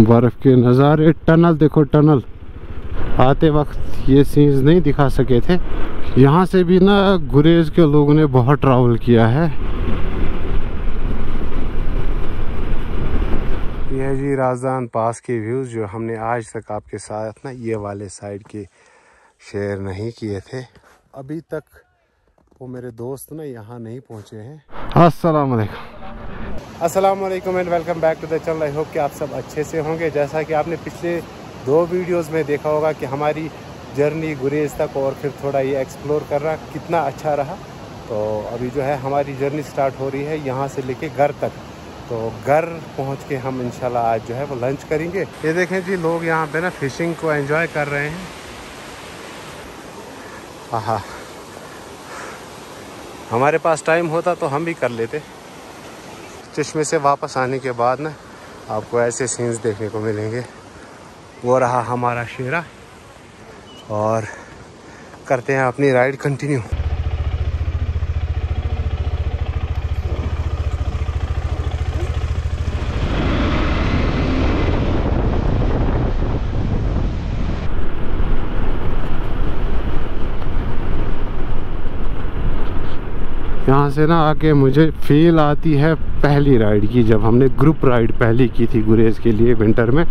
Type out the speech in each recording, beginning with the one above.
बर्फ़ के नज़ारे, टनल देखो टनल। आते वक्त ये सीन्स नहीं दिखा सके थे। यहाँ से भी ना गुरेज के लोगों ने बहुत ट्रैवल किया है। यह जी राजदान पास के व्यूज़ जो हमने आज तक आपके साथ ना ये वाले साइड के शेयर नहीं किए थे। अभी तक वो मेरे दोस्त ना यहाँ नहीं पहुँचे हैं। अस्सलाम वालेकुम and welcome back to the channel. I hope कि आप सब अच्छे से होंगे। जैसा कि आपने पिछले 2 वीडियोस में देखा होगा कि हमारी जर्नी गुरेज तक और फिर थोड़ा ये एक्सप्लोर करना कितना अच्छा रहा। तो अभी जो है हमारी जर्नी स्टार्ट हो रही है यहाँ से लेके घर तक। तो घर पहुँच के हम इंशाल्लाह आज जो है वो लंच करेंगे। ये देखें जी लोग यहाँ पर ना फिशिंग को एंजॉय कर रहे हैं। हाँ, हमारे पास टाइम होता तो हम भी कर लेते। चश्मे से वापस आने के बाद ना आपको ऐसे सीन्स देखने को मिलेंगे। वो रहा हमारा शेरा और करते हैं अपनी राइड कंटिन्यू। यहाँ से ना आके मुझे फील आती है पहली राइड की, जब हमने ग्रुप राइड पहली की थी गुरेज के लिए विंटर में।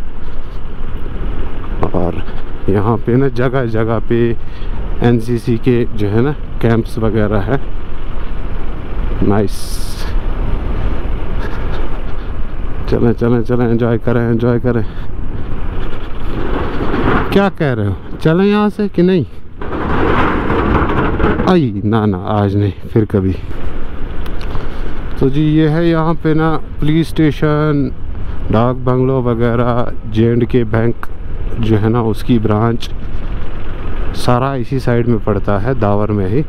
और यहाँ पे ना जगह जगह पे एनसीसी के जो है ना कैंप्स वगैरह है। नाइस, चलें चलें चलें, एंजॉय करें एंजॉय करें। क्या कह रहे हो, चलें यहाँ से कि नहीं? आई ना ना, आज नहीं फिर कभी। तो जी ये है यहाँ पे ना पुलिस स्टेशन, डाक बंगलो वगैरह, J&K बैंक जो है ना उसकी ब्रांच, सारा इसी साइड में पड़ता है दावर में ही।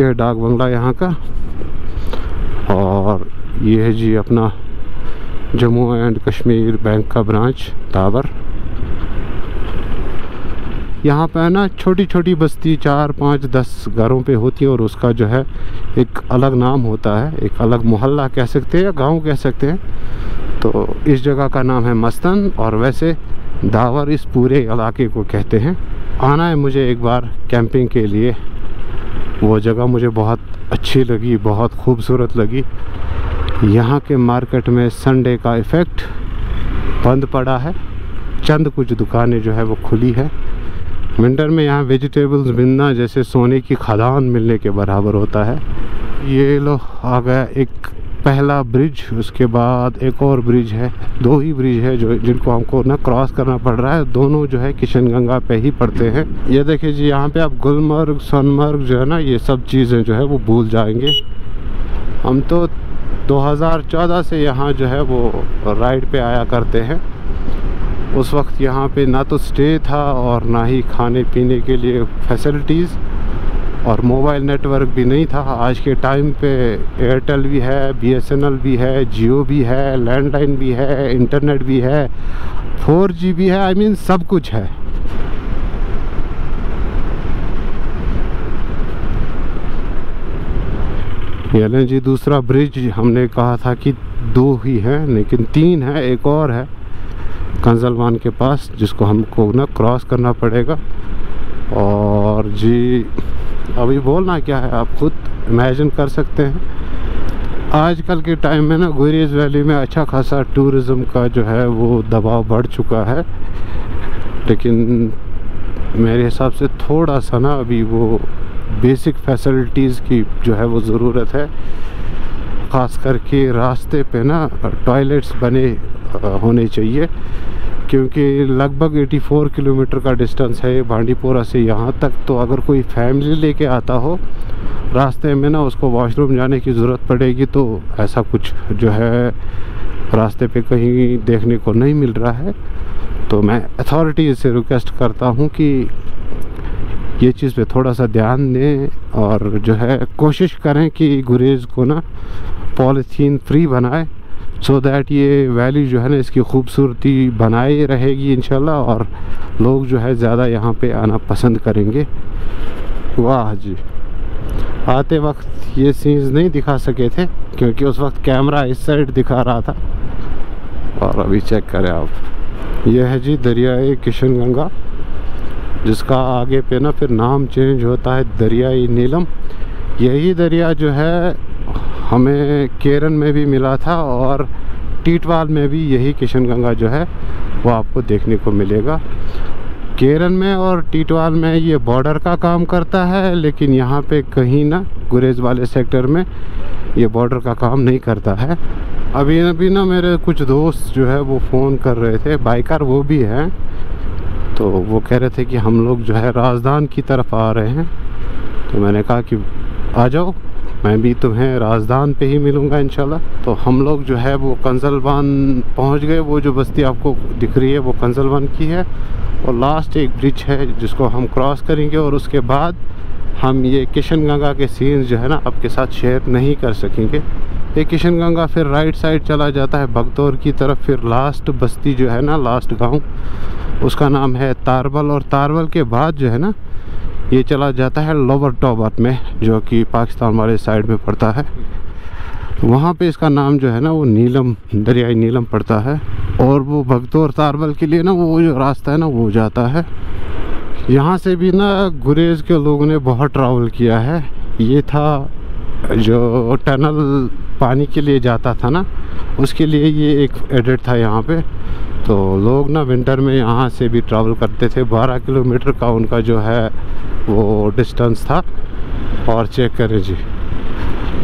ये है डाक बंगला यहाँ का। और ये है जी अपना जम्मू एंड कश्मीर बैंक का ब्रांच दावर। यहाँ पे ना छोटी छोटी बस्ती 4, 5, 10 घरों पे होती है और उसका जो है एक अलग नाम होता है, एक अलग मोहल्ला कह सकते हैं या गाँव कह सकते हैं। तो इस जगह का नाम है मस्तन और वैसे दावर इस पूरे इलाके को कहते हैं। आना है मुझे एक बार कैंपिंग के लिए। वो जगह मुझे बहुत अच्छी लगी, बहुत खूबसूरत लगी। यहाँ के मार्केट में संडे का इफ़ेक्ट बंद पड़ा है, चंद कुछ दुकानें जो है वो खुली है। विंटर में यहाँ वेजिटेबल्स मिलना जैसे सोने की खदान मिलने के बराबर होता है। ये लो आ गया एक पहला ब्रिज, उसके बाद एक और ब्रिज है। 2 ही ब्रिज है जो जिनको हमको ना क्रॉस करना पड़ रहा है। दोनों जो है किशन गंगा पे ही पड़ते हैं। ये देखिए जी यहाँ पे आप गुलमर्ग, सोनमर्ग जो है ना ये सब चीज़ें जो है वो भूल जाएंगे। हम तो 2014 से यहाँ जो है वो राइड पे आया करते हैं। उस वक्त यहाँ पे ना तो स्टे था और ना ही खाने पीने के लिए फैसिलिटीज़ और मोबाइल नेटवर्क भी नहीं था। आज के टाइम पे एयरटेल भी है, BSNL भी है, जियो भी है, लैंडलाइन भी है, इंटरनेट भी है, 4G भी है, आई मीन सब कुछ है। ये लें जी दूसरा ब्रिज। हमने कहा था कि 2 ही हैं लेकिन 3 हैं। एक और है कंजलवान के पास जिसको हमको ना क्रॉस करना पड़ेगा। और जी अभी बोलना क्या है आप खुद इमेजिन कर सकते हैं। आजकल के टाइम में ना गुरेज वैली में अच्छा खासा टूरिज़्म का जो है वो दबाव बढ़ चुका है, लेकिन मेरे हिसाब से थोड़ा सा ना अभी वो बेसिक फैसिलिटीज़ की जो है वो ज़रूरत है। ख़ास करके रास्ते पे ना टॉयलेट्स बने होने चाहिए, क्योंकि लगभग 84 किलोमीटर का डिस्टेंस है बांडीपुरा से यहाँ तक। तो अगर कोई फैमिली लेके आता हो रास्ते में ना उसको वॉशरूम जाने की ज़रूरत पड़ेगी, तो ऐसा कुछ जो है रास्ते पे कहीं देखने को नहीं मिल रहा है। तो मैं अथॉरिटीज़ से रिक्वेस्ट करता हूँ कि ये चीज़ पे थोड़ा सा ध्यान दें और जो है कोशिश करें कि गुरेज को ना पॉलीथीन फ्री बनाए, सो दैट ये वैली जो है ना इसकी खूबसूरती बनाए रहेगी इंशाल्लाह और लोग जो है ज़्यादा यहाँ पे आना पसंद करेंगे। वाह जी, आते वक्त ये सीन्स नहीं दिखा सके थे क्योंकि उस वक्त कैमरा इस साइड दिखा रहा था। और अभी चेक करें आप, यह है जी दरियाए किशन गंगा, जिसका आगे पे ना फिर नाम चेंज होता है दरियाई नीलम। यही दरिया जो है हमें केरन में भी मिला था और टीटवाल में भी यही किशन गंगा जो है वो आपको देखने को मिलेगा। केरन में और टीटवाल में ये बॉर्डर का काम करता है, लेकिन यहाँ पे कहीं ना गुरेज वाले सेक्टर में ये बॉर्डर का काम नहीं करता है। अभी ना मेरे कुछ दोस्त जो है वो फ़ोन कर रहे थे, बाइकर वो भी हैं, तो वो कह रहे थे कि हम लोग जो है राजधान की तरफ आ रहे हैं। तो मैंने कहा कि आ जाओ, मैं भी तुम्हें राजधान पे ही मिलूँगा इंशाल्लाह। तो हम लोग जो है वो कंजल बांध पहुँच गए। वो जो बस्ती आपको दिख रही है वो कंजल बांध की है और लास्ट एक ब्रिज है जिसको हम क्रॉस करेंगे और उसके बाद हम ये किशन गंगा के सीन्स जो है ना आपके साथ शेयर नहीं कर सकेंगे। ये किशन गंगा फिर राइट साइड चला जाता है बगदौर की तरफ। फिर लास्ट बस्ती जो है ना, लास्ट गांव, उसका नाम है तारबल। और तारबल के बाद जो है ना ये चला जाता है लोअर टॉबत में, जो कि पाकिस्तान वाले साइड में पड़ता है। वहाँ पे इसका नाम जो है ना वो नीलम, दरियाई नीलम पड़ता है। और वो बगदौर तारबल के लिए ना वो जो रास्ता है ना वो जाता है। यहाँ से भी ना गुरेज के लोगों ने बहुत ट्रैवल किया है। ये था जो टनल पानी के लिए जाता था ना, उसके लिए ये एक एडिट था यहाँ पे। तो लोग ना विंटर में यहाँ से भी ट्रैवल करते थे। 12 किलोमीटर का उनका जो है वो डिस्टेंस था। और चेक करें जी,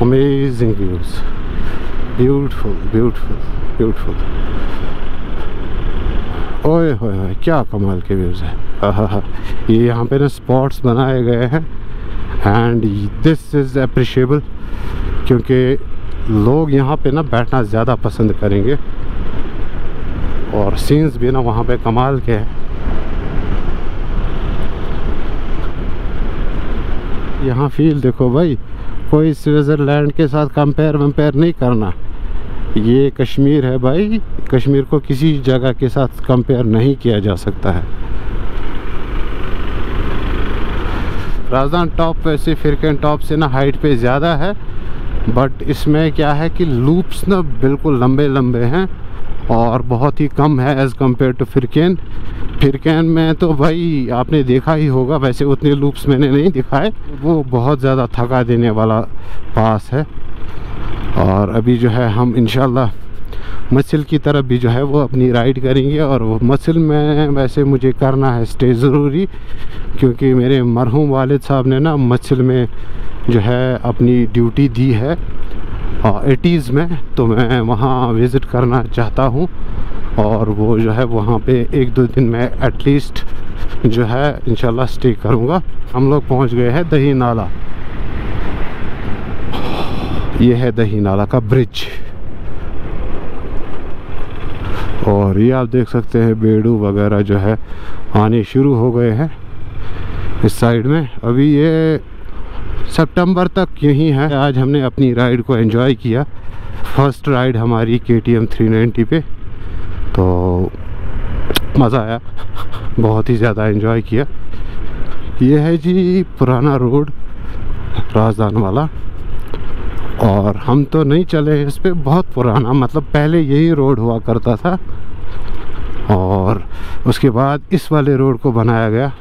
amazing views, beautiful beautiful beautiful. ओए होए होए, क्या कमाल के व्यूज़ है। हाँ, ये यहाँ पे ना स्पॉट्स बनाए गए हैं एंड दिस इज़ अप्रिशिएबल, क्योंकि लोग यहाँ पे ना बैठना ज़्यादा पसंद करेंगे और सीन्स भी ना वहाँ पे कमाल के हैं। यहाँ फील देखो भाई, कोई स्विट्ज़रलैंड के साथ कंपेयर वम्पेयर नहीं करना। ये कश्मीर है भाई, कश्मीर को किसी जगह के साथ कंपेयर नहीं किया जा सकता है। राजधान टॉप वैसे फिरकेन टॉप से ना हाइट पे ज़्यादा है, बट इसमें क्या है कि लूप्स ना बिल्कुल लंबे लंबे हैं और बहुत ही कम है एज़ कम्पेयर टू फिरकेन। फिरकेन में तो भाई आपने देखा ही होगा, वैसे उतने लूप्स मैंने नहीं दिखाए, वो बहुत ज़्यादा थका देने वाला पास है। और अभी जो है हम इंशाल्लाह मचहल की तरफ भी जो है वो अपनी राइड करेंगे। और मचहल में वैसे मुझे करना है स्टे ज़रूरी, क्योंकि मेरे मरहूम वालिद साहब ने ना मचहल में जो है अपनी ड्यूटी दी है 80s में, तो मैं वहाँ विज़िट करना चाहता हूँ। और वो जो है वहाँ पे 1-2 दिन में एटलीस्ट जो है इंशाल्लाह स्टे करूँगा। हम लोग पहुँच गए हैं दही नाला। ये है दही नाला का ब्रिज और ये आप देख सकते हैं बेड़ू वगैरह जो है आने शुरू हो गए हैं इस साइड में। अभी ये सितंबर तक यहीं है। आज हमने अपनी राइड को एंजॉय किया, फर्स्ट राइड हमारी KTM 390 पे, तो मज़ा आया, बहुत ही ज़्यादा एंजॉय किया। ये है जी पुराना रोड राजधान वाला, और हम तो नहीं चले इस पे, बहुत पुराना, मतलब पहले यही रोड हुआ करता था और उसके बाद इस वाले रोड को बनाया गया,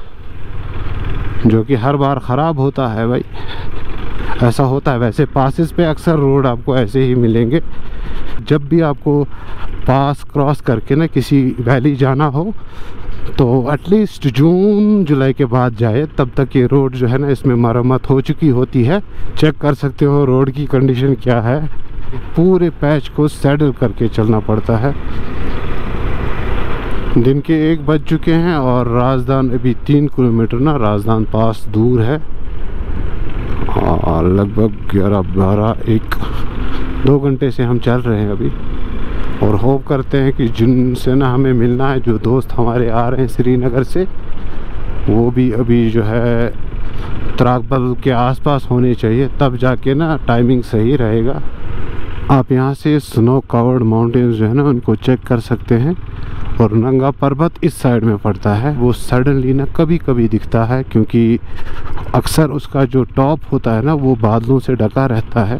जो कि हर बार ख़राब होता है भाई, ऐसा होता है। वैसे पासेस पे अक्सर रोड आपको ऐसे ही मिलेंगे। जब भी आपको पास क्रॉस करके ना किसी वैली जाना हो तो एटलीस्ट जून जुलाई के बाद जाए, तब तक ये रोड जो है ना इसमें मरम्मत हो चुकी होती है। चेक कर सकते हो रोड की कंडीशन क्या है, पूरे पैच को सैडल करके चलना पड़ता है। दिन के 1 बज चुके हैं और राजधान अभी 3 किलोमीटर ना राजधान पास दूर है, और लगभग 11-12-1-2 घंटे से हम चल रहे हैं अभी। और होप करते हैं कि जिनसे ना हमें मिलना है, जो दोस्त हमारे आ रहे हैं श्रीनगर से, वो भी अभी जो है त्रागबल के आसपास होने चाहिए, तब जाके ना टाइमिंग सही रहेगा। आप यहाँ से स्नो कवर्ड माउंटेन्स जो है ना उनको चेक कर सकते हैं और नंगा पर्वत इस साइड में पड़ता है, वो सडनली ना कभी कभी दिखता है क्योंकि अक्सर उसका जो टॉप होता है ना वो बादलों से ढका रहता है।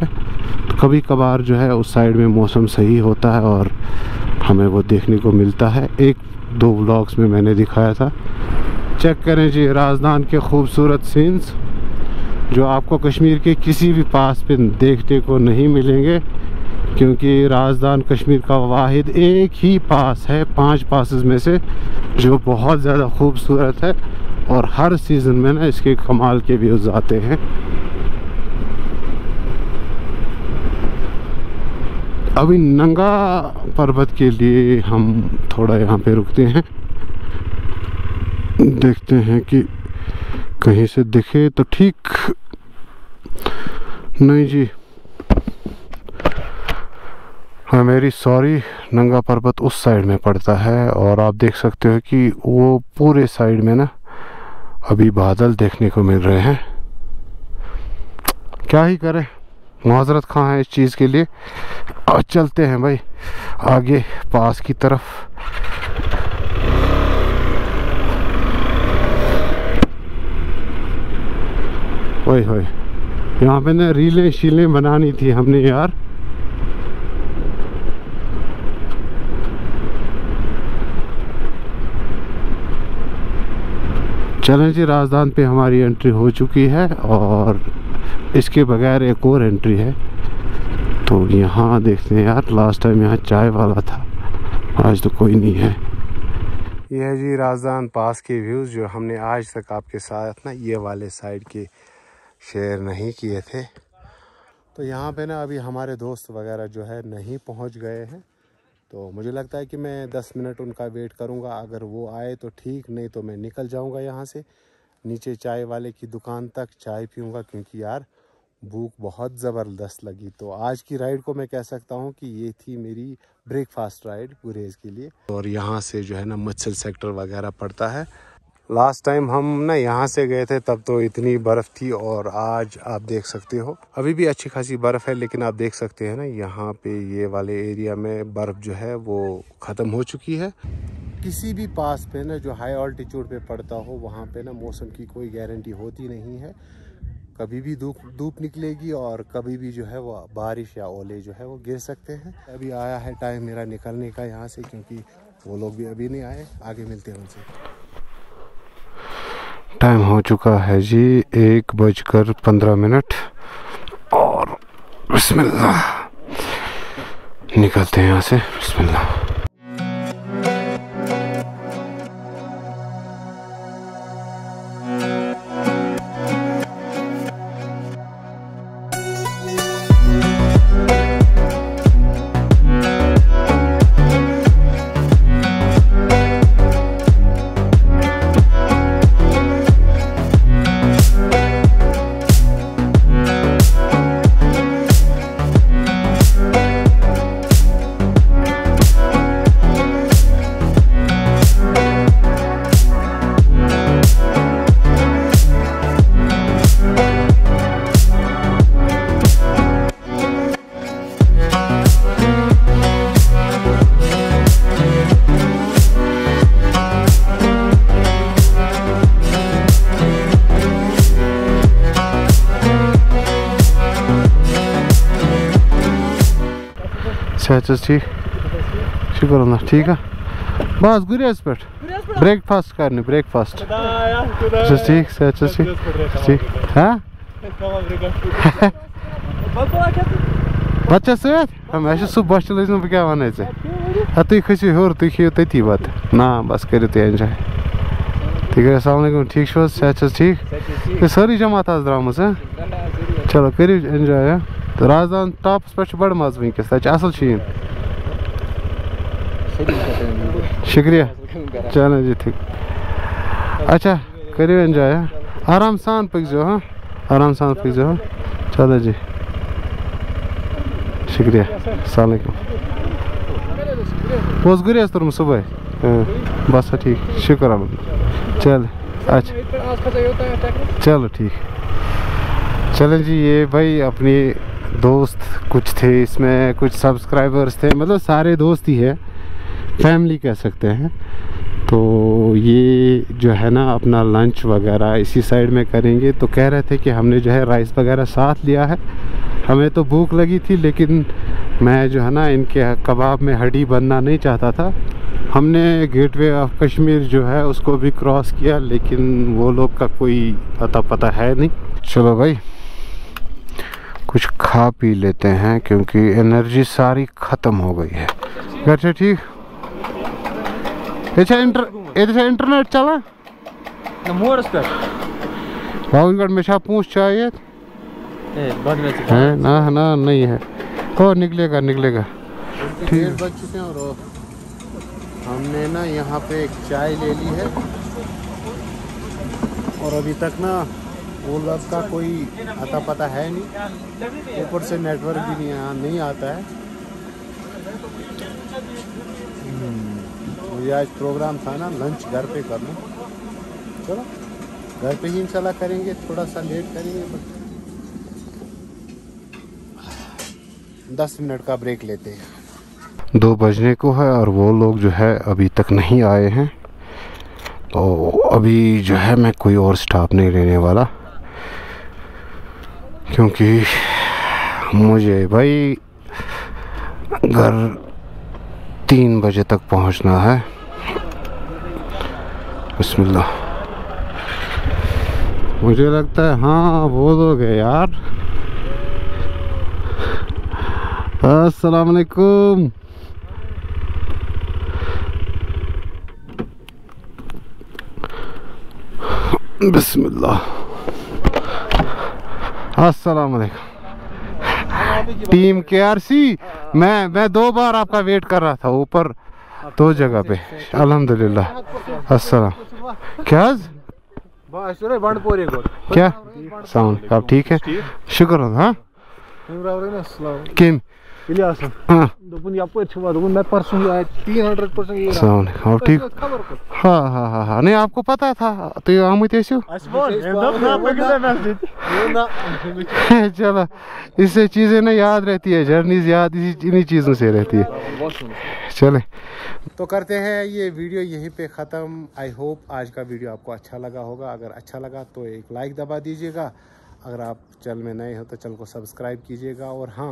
तो कभी कभार जो है उस साइड में मौसम सही होता है और हमें वो देखने को मिलता है। एक दो व्लॉग्स में मैंने दिखाया था। चेक करें जी राजदान के खूबसूरत सीन्स जो आपको कश्मीर के किसी भी पास पे देखने को नहीं मिलेंगे, क्योंकि राजदान कश्मीर का वाहिद एक ही पास है 5 पासेस में से जो बहुत ज़्यादा खूबसूरत है और हर सीज़न में ना इसके कमाल के व्यूज़ आते हैं। अभी नंगा पर्वत के लिए हम थोड़ा यहाँ पे रुकते हैं, देखते हैं कि कहीं से दिखे तो ठीक। नहीं जी, हाँ मेरी सॉरी, नंगा पर्वत उस साइड में पड़ता है और आप देख सकते हो कि वो पूरे साइड में ना अभी बादल देखने को मिल रहे हैं। क्या ही करें, माजरत खां है इस चीज़ के लिए। और चलते हैं भाई आगे पास की तरफ। ओए होए, यहाँ पे ना रीलें शीलें बनानी थी हमने यार। चलें जी, राजधान पे हमारी एंट्री हो चुकी है और इसके बगैर एक और एंट्री है। तो यहाँ देखते हैं यार, लास्ट टाइम यहाँ चाय वाला था, आज तो कोई नहीं है। यह है जी राजधान पास के व्यूज़ जो हमने आज तक आपके साथ ना ये वाले साइड के शेयर नहीं किए थे। तो यहाँ पे ना अभी हमारे दोस्त वगैरह जो है नहीं पहुँच गए हैं, तो मुझे लगता है कि मैं 10 मिनट उनका वेट करूँगा। अगर वो आए तो ठीक, नहीं तो मैं निकल जाऊँगा यहाँ से, नीचे चाय वाले की दुकान तक चाय पीऊँगा क्योंकि यार भूख बहुत ज़बरदस्त लगी। तो आज की राइड को मैं कह सकता हूँ कि ये थी मेरी ब्रेकफास्ट राइड गुरेज के लिए। और यहाँ से जो है ना मच्छल सेक्टर वगैरह पड़ता है। लास्ट टाइम हम ना यहाँ से गए थे तब तो इतनी बर्फ़ थी और आज आप देख सकते हो अभी भी अच्छी खासी बर्फ़ है, लेकिन आप देख सकते हैं ना यहाँ पे ये वाले एरिया में बर्फ़ जो है वो ख़त्म हो चुकी है। किसी भी पास पे ना जो हाई ऑल्टीट्यूड पे पड़ता हो वहाँ पे ना मौसम की कोई गारंटी होती नहीं है, कभी भी धूप निकलेगी और कभी भी जो है वो बारिश या ओले जो है वो गिर सकते हैं। अभी आया है टाइम मेरा निकलने का यहाँ से क्योंकि वो लोग भी अभी नहीं आए, आगे मिलते हैं उनसे। टाइम हो चुका है जी 1:15 और बिस्मिल्लाह निकलते हैं यहाँ से। बिस्मिल्लाह। अच्छा ठीक, शुक्र अल्लाह, ठीक है। बस गुरेज पे ब्रेकफास्ट करने, ब्रेकफास्ट ठीक से अच्छा ठीक है। बच्चा सत मैं सब बस चल क्या वन तुम खसो होर तुम खो ती बत ना बस करो तुम एंजॉय। ठीक है, अस्सलामुअलैकुम, ठीक से सेहत ठीक, सारी जमात आज द्राम चलो करो एंजॉय। तो राजदान टॉपस पे बड़ मज़ वस असल शीन। शुक्रिया, चलो जी ठीक। अच्छा करो एंजॉय, आराम सान पकजो, हाँ आराम सान पकजो, हाँ चलो जी शुक्रिया। अस्सलामुअलैकुम। वो गुरेज तुर्म सुबह, बस हाँ ठीक शुक्र चल। अच्छा चलो ठीक, चलो जी। ये भाई अपनी दोस्त कुछ थे इसमें, कुछ सब्सक्राइबर्स थे, मतलब सारे दोस्त ही है फैमिली कह सकते हैं। तो ये जो है ना अपना लंच वगैरह इसी साइड में करेंगे। तो कह रहे थे कि हमने जो है राइस वगैरह साथ लिया है, हमें तो भूख लगी थी लेकिन मैं जो है ना इनके कबाब में हड्डी बनना नहीं चाहता था। हमने गेटवे ऑफ कश्मीर जो है उसको भी क्रॉस किया लेकिन वो लोग का कोई अता पता है नहीं। चलो भाई कुछ खा पी लेते हैं क्योंकि एनर्जी सारी ख़त्म हो गई है। घर से ठीक अच्छा इंटरनेट चला भावनगढ़ में छा पूछ चाहिए है ना ना नहीं है ओ निकलेगा निकलेगा ठीक है। और हमने ना यहाँ पे एक चाय ले ली है और अभी तक ना वो लग का कोई अता पता है नहीं, ऊपर से नेटवर्क भी नहीं यहाँ नहीं आता है। मुझे आज प्रोग्राम था ना लंच घर पे करना, चलो घर पे ही इंशाल्लाह करेंगे, थोड़ा सा लेट करेंगे बट 10 मिनट का ब्रेक लेते हैं। 2 बजने को है और वो लोग जो है अभी तक नहीं आए हैं तो अभी जो है मैं कोई और स्टाफ नहीं लेने वाला क्योंकि मुझे भाई घर 3 बजे तक पहुंचना है। बिस्मिल्लाह मुझे लगता है हाँ वो लोग है यार। अस्सलाम वालेकुम। बिस्मिल्लाह अस्सलाम वालेकुम। टीम KRC मैं 2 बार आपका वेट कर रहा था ऊपर 2 जगह पे अल्हम्दुलिल्लाह। अस्सलाम क्या क्या साउंड आप ठीक है शुक्र हाँ किम हाँ ठीक हाँ हाँ हाँ हाँ नहीं आपको पता था तो ये आम चलो इससे चीज़ें ना याद रहती है, जर्नीज याद इसी इन्हीं चीज़ों से रहती है। चले तो करते हैं ये वीडियो यहीं पे ख़त्म। आई होप आज का वीडियो आपको अच्छा लगा होगा, अगर अच्छा लगा तो एक लाइक दबा दीजिएगा, अगर आप चैनल में नए हो तो चैनल को सब्सक्राइब कीजिएगा और हाँ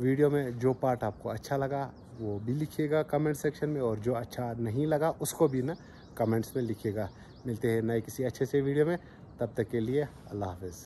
वीडियो में जो पार्ट आपको अच्छा लगा वो भी लिखिएगा कमेंट सेक्शन में और जो अच्छा नहीं लगा उसको भी ना कमेंट्स में लिखिएगा। मिलते हैं नए किसी अच्छे से वीडियो में, तब तक के लिए अल्लाह हाफ़िज़।